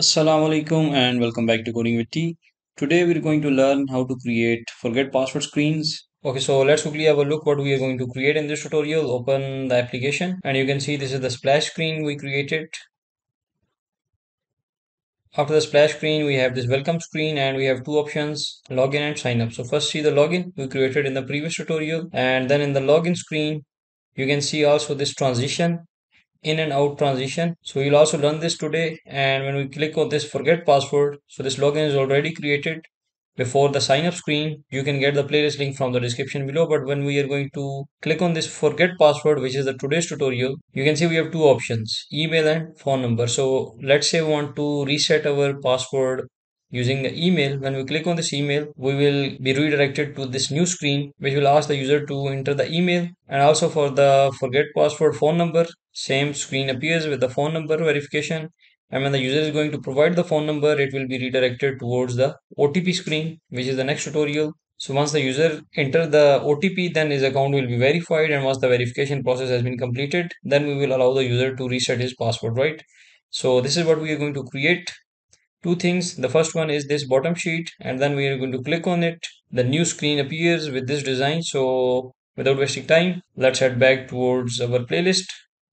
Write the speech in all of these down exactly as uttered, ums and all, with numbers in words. Assalamu alaikum and welcome back to Coding with T. Today we're going to learn how to create forget password screens. Okay, so let's quickly have a look what we are going to create in this tutorial. Open the application and you can see this is the splash screen we created. After the splash screen, we have this welcome screen and we have two options, login and sign up. So first see the login we created in the previous tutorial, and then in the login screen, you can see also this transition, in and out transition. So you'll also learn this today, and when we click on this forget password, so this login is already created before the sign up screen. You can get the playlist link from the description below, but when we are going to click on this forget password, which is the today's tutorial, you can see we have two options, email and phone number. So let's say we want to reset our password using the email. When we click on this email, we will be redirected to this new screen, which will ask the user to enter the email. And also for the forget password phone number, same screen appears with the phone number verification. And when the user is going to provide the phone number, it will be redirected towards the O T P screen, which is the next tutorial. So once the user enters the O T P, then his account will be verified. And once the verification process has been completed, then we will allow the user to reset his password, right? So this is what we are going to create. Two things. The first one is this bottom sheet, and then we are going to click on it. The new screen appears with this design. So without wasting time, let's head back towards our playlist.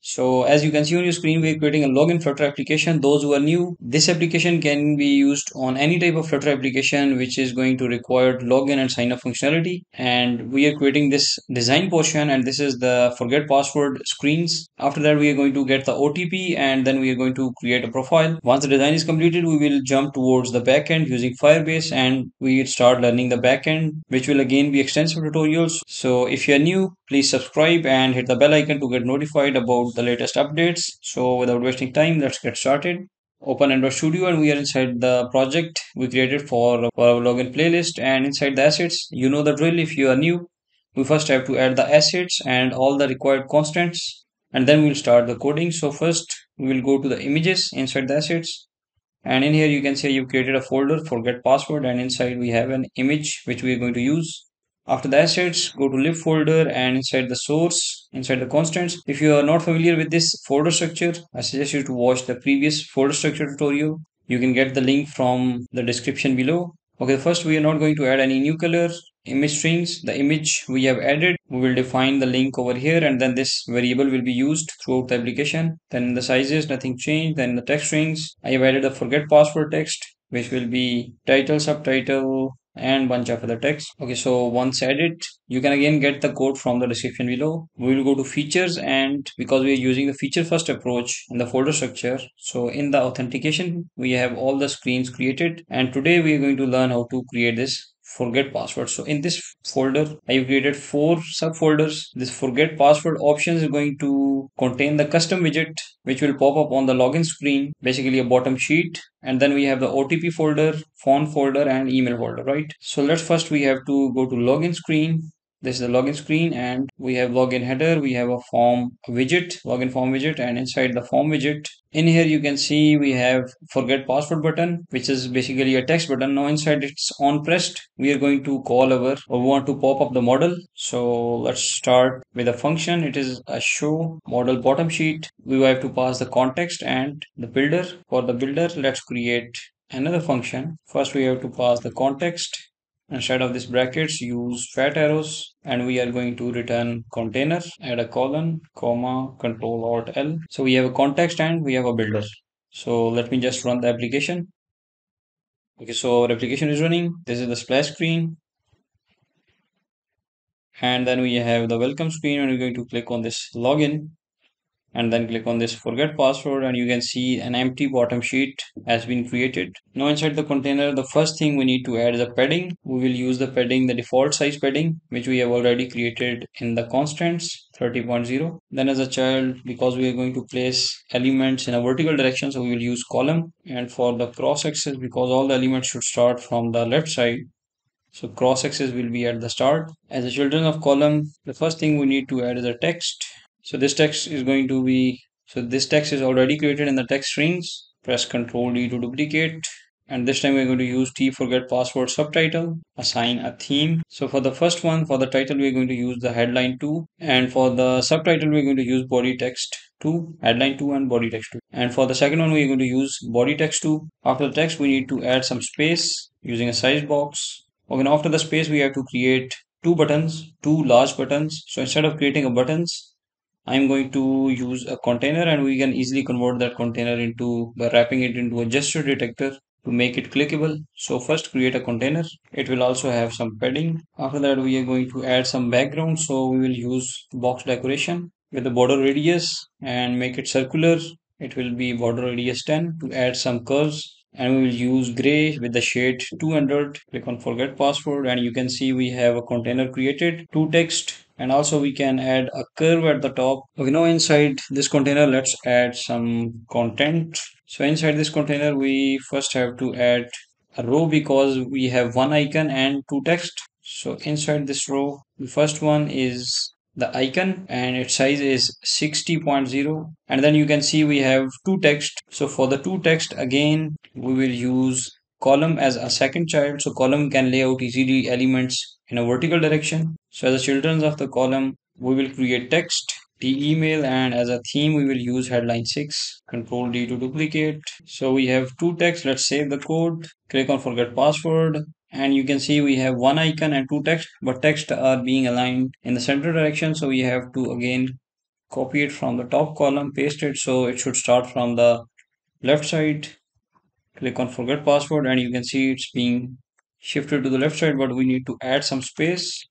So as you can see on your screen, we are creating a login Flutter application. Those who are new, this application can be used on any type of Flutter application which is going to require login and sign up functionality. And we are creating this design portion, and this is the forget password screens. After that, we are going to get the O T P, and then we are going to create a profile. Once the design is completed, we will jump towards the backend using Firebase, and we will start learning the backend, which will again be extensive tutorials. So if you are new, please subscribe and hit the bell icon to get notified about the latest updates. So without wasting time, let's get started. Open Android Studio, and we are inside the project we created for, for our login playlist. And inside the assets, you know the drill. If you are new, we first have to add the assets and all the required constants, and then we'll start the coding. So first we will go to the images inside the assets, and in here you can say you've created a folder forget password, and inside we have an image which we are going to use. After the assets, go to lib folder, and inside the source, inside the constants. If you are not familiar with this folder structure, I suggest you to watch the previous folder structure tutorial. You can get the link from the description below. Okay, first we are not going to add any new color. Image strings, the image we have added, we will define the link over here, and then this variable will be used throughout the application. Then in the sizes, nothing changed. Then in the text strings, I have added a forget password text, which will be title, subtitle, and bunch of other text. Okay, so once added, you can again get the code from the description below. We will go to features, and because we are using the feature first approach in the folder structure, so in the authentication we have all the screens created, and today we are going to learn how to create this forget password. So in this folder, I have created four subfolders. This forget password options is going to contain the custom widget, which will pop up on the login screen, basically a bottom sheet. And then we have the O T P folder, phone folder, and email folder, right? So let's first we have to go to login screen. This is the login screen, and we have login header, we have a form widget, login form widget, and inside the form widget, in here you can see we have forget password button, which is basically a text button. Now inside it's on pressed, we are going to call our, or we want to pop up the model. So let's start with a function. It is a show model bottom sheet. We have to pass the context and the builder. For the builder, let's create another function. First we have to pass the context. Instead of this brackets, use fat arrows, and we are going to return container, add a colon, comma, control alt L. So we have a context and we have a builder. So let me just run the application. Okay, so our application is running. This is the splash screen. And then we have the welcome screen, and we're going to click on this login, and then click on this forget password, and you can see an empty bottom sheet has been created. Now inside the container, the first thing we need to add is a padding. We will use the padding, the default size padding, which we have already created in the constants, thirty point zero. Then as a child, because we are going to place elements in a vertical direction, so we will use column. And for the cross axis, because all the elements should start from the left side, so cross axis will be at the start. As the children of column, the first thing we need to add is a text. So this text is going to be, so this text is already created in the text strings. Press Ctrl D to duplicate. And this time we're going to use T forget password subtitle, assign a theme. So for the first one, for the title, we're going to use the headline two. And for the subtitle, we're going to use body text to add line two and body text two. And for the second one, we are going to use body text two. After the text, we need to add some space using a size box. Okay, now after the space, we have to create two buttons, two large buttons. So instead of creating a buttons, I'm going to use a container, and we can easily convert that container into by wrapping it into a gesture detector to make it clickable. So first create a container. It will also have some padding. After that, we are going to add some background. So we will use box decoration with the border radius and make it circular. It will be border radius ten to add some curves. And we will use gray with the shade two hundred. Click on forget password, and you can see we have a container created, two text, and also we can add a curve at the top. Okay, now inside this container, let's add some content. So inside this container, we first have to add a row because we have one icon and two text. So inside this row, the first one is the icon and its size is sixty point zero, and then you can see we have two text. So for the two text, again we will use column as a second child. So column can lay out easily elements in a vertical direction. So as the children of the column, we will create text, the email, and as a theme we will use headline six. Control D to duplicate. So we have two text. Let's save the code, click on forget password, and you can see we have one icon and two text, but text are being aligned in the central direction. So we have to again copy it from the top column, paste it, so it should start from the left side. Click on forget password, and you can see it's being shifted to the left side, but we need to add some space.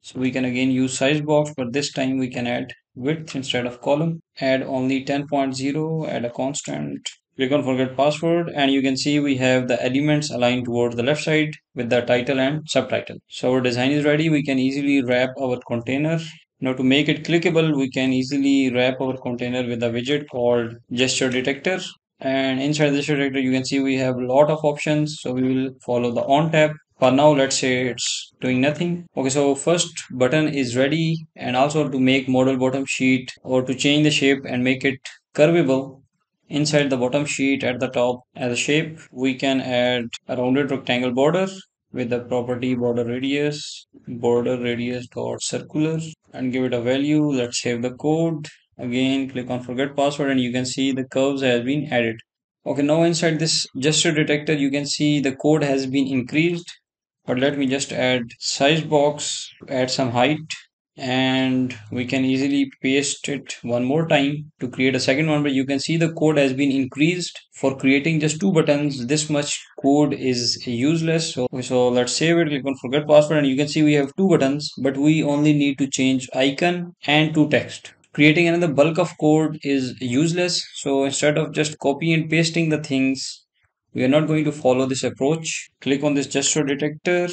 So we can again use size box, but this time we can add width instead of column. Add only ten point zero, add a constant. Click on forget password, and you can see we have the elements aligned towards the left side with the title and subtitle. So our design is ready. We can easily wrap our container. Now to make it clickable, we can easily wrap our container with a widget called gesture detector. And inside the gesture detector, you can see we have a lot of options. So we will follow the on tab. For now, let's say it's doing nothing. Okay, so first button is ready. And also to make model bottom sheet or to change the shape and make it curvable, inside the bottom sheet at the top as a shape, we can add a rounded rectangle border with the property border radius, border radius dot circular, and give it a value. Let's save the code. Again, click on forget password, and you can see the curves have been added. Okay, now inside this gesture detector, you can see the code has been increased. But let me just add size box, add some height, and we can easily paste it one more time to create a second one. But you can see the code has been increased. For creating just two buttons, this much code is useless. So, so let's save it, click on forget password, and you can see we have two buttons, but we only need to change icon and two text. Creating another bulk of code is useless. So instead of just copy and pasting the things, we are not going to follow this approach. Click on this gesture detector,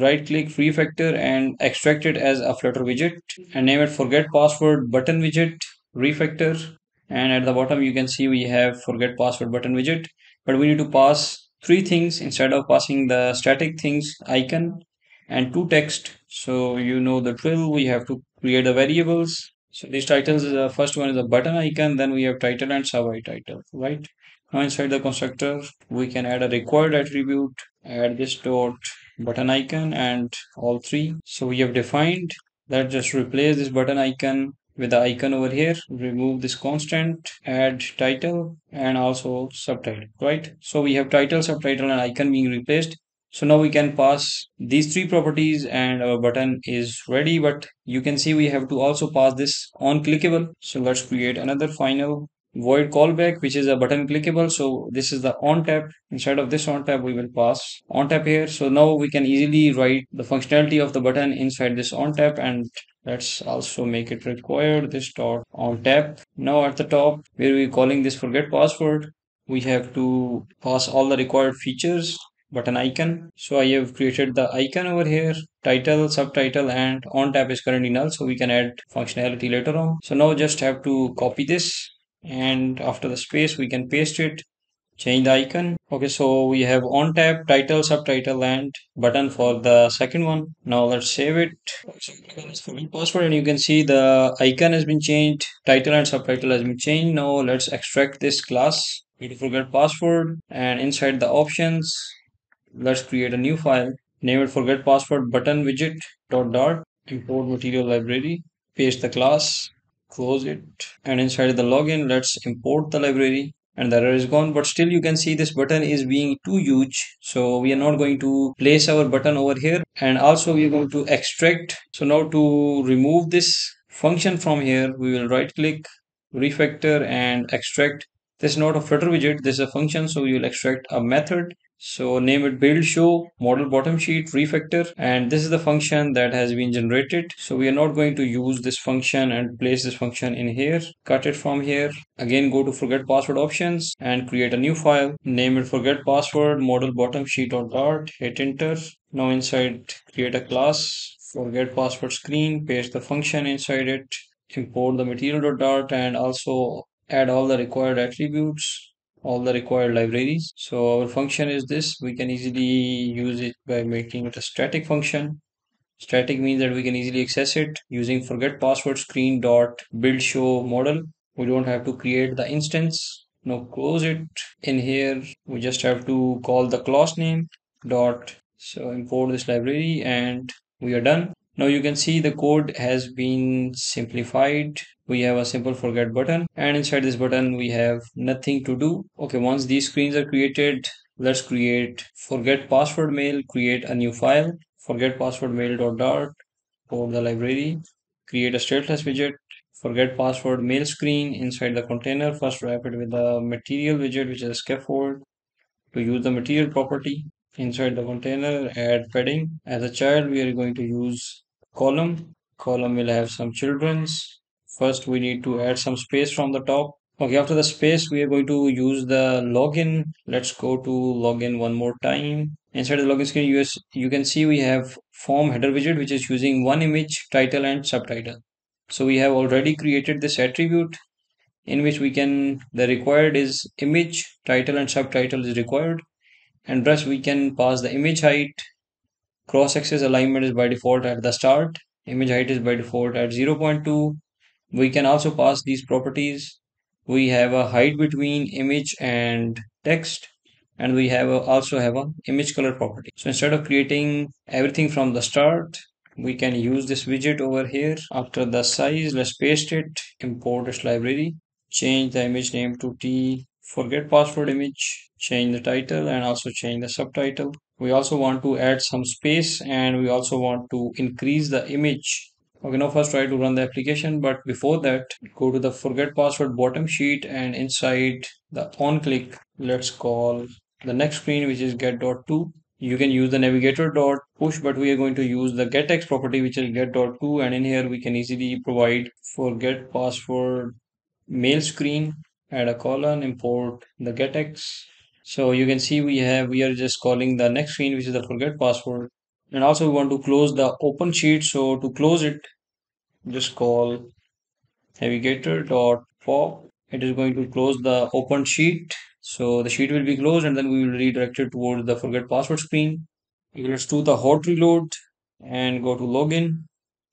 right click, refactor, and extract it as a Flutter widget, and name it forget password button widget refactor. And at the bottom, you can see we have forget password button widget, but we need to pass three things instead of passing the static things, icon and two text. So you know the drill. We have to create the variables. So these titles, the first one is a button icon, then we have title and sub-title, right? Now inside the constructor, we can add a required attribute, add this dot button icon and all three. So we have defined that. Just replace this button icon with the icon over here, remove this constant, add title and also subtitle, right? So we have title, subtitle and icon being replaced. So now we can pass these three properties and our button is ready. But you can see we have to also pass this on clickable. So let's create another final void callback, which is a button clickable. So this is the on tap. Instead of this on tap, we will pass on tap here. So now we can easily write the functionality of the button inside this on tap, and let's also make it required this dot on tap. Now at the top, where we're calling this forget password, we have to pass all the required features, button icon. So I have created the icon over here, title, subtitle, and on tap is currently null. So we can add functionality later on. So now just have to copy this, and after the space we can paste it, change the icon. Okay, so we have on tap, title, subtitle and button for the second one. Now let's save it, and you can see the icon has been changed, title and subtitle has been changed. Now let's extract this class, forget password, and inside the options, let's create a new file, name it forget password button widget dot dot import material library, paste the class. close it, and inside the login let's import the library, and the error is gone. But still you can see this button is being too huge, so we are not going to place our button over here, and also we are going to extract. So now to remove this function from here, we will right click, refactor, and extract. This is not a Flutter widget, this is a function, so we will extract a method. So name it build show model bottom sheet refactor, and this is the function that has been generated. So we are not going to use this function and place this function in here. Cut it from here. Again, go to forget password options and create a new file. Name it forget password model bottom sheet or dart. Hit enter. Now inside create a class forget password screen. Paste the function inside it. Import the material dart and also add all the required attributes, all the required libraries. So our function is this. We can easily use it by making it a static function. Static means that we can easily access it using forget password screen dot build show model. We don't have to create the instance. Now close it. In here we just have to call the class name dot, so import this library and we are done. Now you can see the code has been simplified. We have a simple forget button, and inside this button we have nothing to do. Okay, once these screens are created, let's create forget password mail. Create a new file, forget password mail.dart, code the library, create a stateless widget, forget password mail screen inside the container. First wrap it with the material widget, which is a scaffold. To use the material property inside the container, add padding. As a child, we are going to use column. Column will have some children's. First, we need to add some space from the top. Okay, after the space, we are going to use the login. Let's go to login one more time. Inside the login screen, you can see we have form header widget, which is using one image, title and subtitle. So we have already created this attribute in which we can, the required is image, title and subtitle is required. And thus we can pass the image height. Cross axis alignment is by default at the start. Image height is by default at zero point two. We can also pass these properties. We have a height between image and text, and we have a, also have a image color property. So instead of creating everything from the start, we can use this widget over here. After the size, let's paste it, import this library, change the image name to T forget password image, change the title and also change the subtitle. We also want to add some space, and we also want to increase the image. Okay, now first try to run the application, but before that go to the forget password bottom sheet, and inside the on click let's call the next screen, which is get dot to. You can use the navigator dot push, but we are going to use the get text property, which is get dot to, and in here we can easily provide forget password mail screen, add a colon, import the get text. So you can see we have we are just calling the next screen, which is the forget password. And also we want to close the open sheet, so to close it just call navigator.pop. It is going to close the open sheet, so the sheet will be closed, and then we will redirect it towards the forget password screen. Let's do the hot reload and go to login,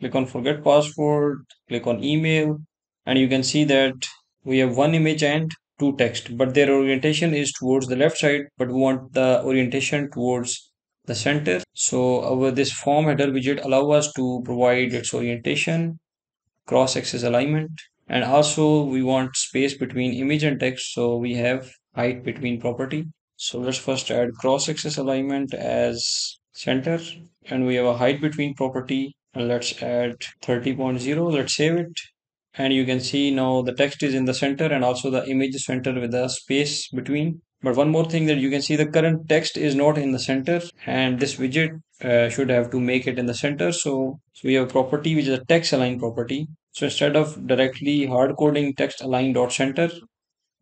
click on forget password, click on email, and you can see that we have one image and two text, but their orientation is towards the left side, but we want the orientation towards the center. So our this form header widget allows us to provide its orientation, cross axis alignment, and also we want space between image and text, so we have height between property. So let's first add cross axis alignment as center, and we have a height between property, and let's add thirty point zero. Let's save it, and you can see now the text is in the center and also the image is centered with a space between. But one more thing that you can see, the current text is not in the center, and this widget uh, should have to make it in the center. So, so we have a property which is a text align property. So instead of directly hard coding text align dot center,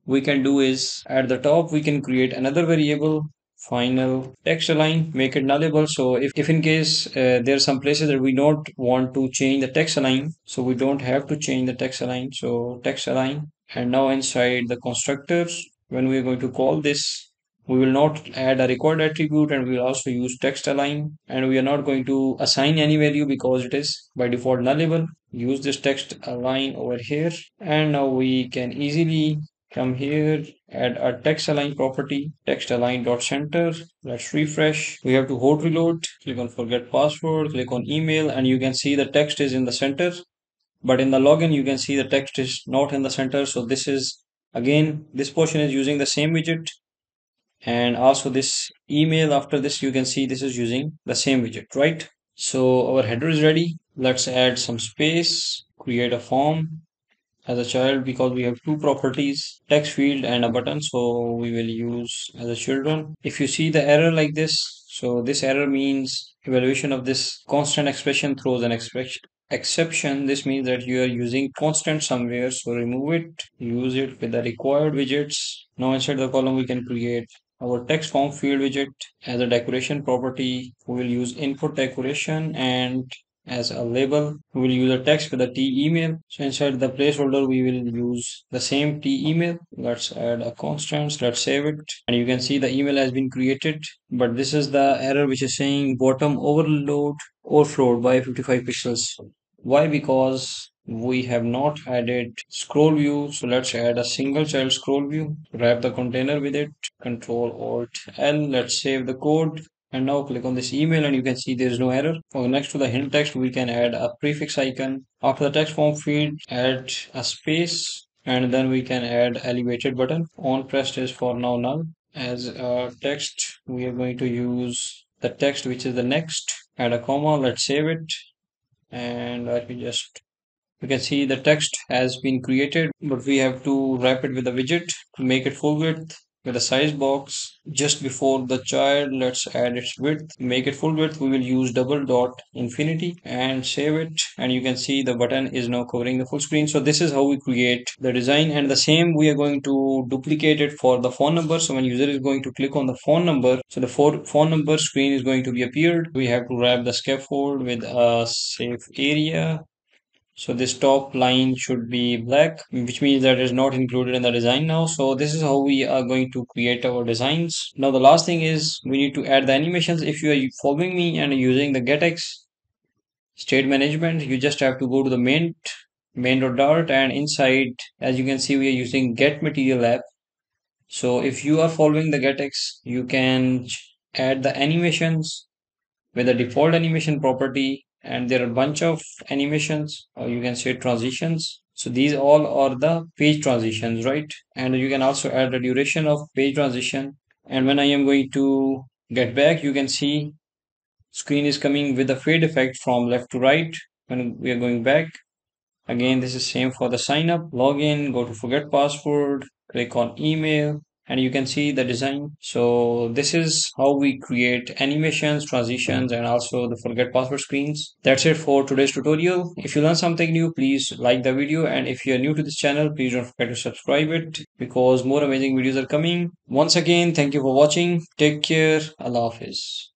we can do is at the top we can create another variable final text align, make it nullable. So if, if in case uh, there are some places that we don't want to change the text align, so we don't have to change the text align. So text align, and now inside the constructors, when we are going to call this, we will not add a required attribute, and we will also use text align, and we are not going to assign any value because it is by default nullable. Use this text align over here, and now we can easily come here, add a text align property, text align dot center. Let's refresh. We have to hot reload, click on forget password, click on email, and you can see the text is in the center But in the login, you can see the text is not in the center. So this is, again, this portion is using the same widget. And also this email after this, you can see this is using the same widget, right? So our header is ready. Let's add some space, create a form as a child because we have two properties, text field and a button. So we will use as a children. If you see the error like this, so this error means evaluation of this constant expression throws an expression. Exception. This means that you are using constant somewhere, so remove it, use it with the required widgets. Now inside the column we can create our text form field widget. As a decoration property we will use input decoration, and as a label we will use a text with a T email. So inside the placeholder we will use the same T email. Let's add a constant, let's save it, and you can see the email has been created, but this is the error which is saying bottom overload overflowed by fifty-five pixels. Why? Because we have not added scroll view. So let's add a single child scroll view, wrap the container with it, Control Alt L. Let's save the code and now click on this email and you can see there is no error. Or next to the hint text we can add a prefix icon. After the text form field add a space and then we can add elevated button. On pressed is for now null. As a text we are going to use the text which is the next, add a comma, let's save it, and let me just you can see the text has been created, but we have to wrap it with a widget to make it full width with a size box. Just before the child, let's add its width. Make it full width. We will use double dot infinity and save it. And you can see the button is now covering the full screen. So this is how we create the design, and the same we are going to duplicate it for the phone number. So when user is going to click on the phone number, so the phone number screen is going to be appeared. We have to wrap the scaffold with a safe area. So this top line should be black, which means that it is not included in the design now. So this is how we are going to create our designs. Now the last thing is we need to add the animations. If you are following me and using the getX state management, you just have to go to the main, main.dart, and inside, as you can see, we are using get material app. So if you are following the getX, you can add the animations with the default animation property. And there are a bunch of animations, or you can say transitions. So these all are the page transitions, right? And you can also add the duration of page transition. And when I am going to get back, you can see screen is coming with a fade effect from left to right when we are going back. Again, this is same for the sign up, login, go to forget password, click on email, and you can see the design. So this is how we create animations, transitions, and also the forget password screens. That's it for today's tutorial. If you learned something new, please like the video. And if you're new to this channel, please don't forget to subscribe it because more amazing videos are coming. Once again, thank you for watching. Take care. Allah Hafiz.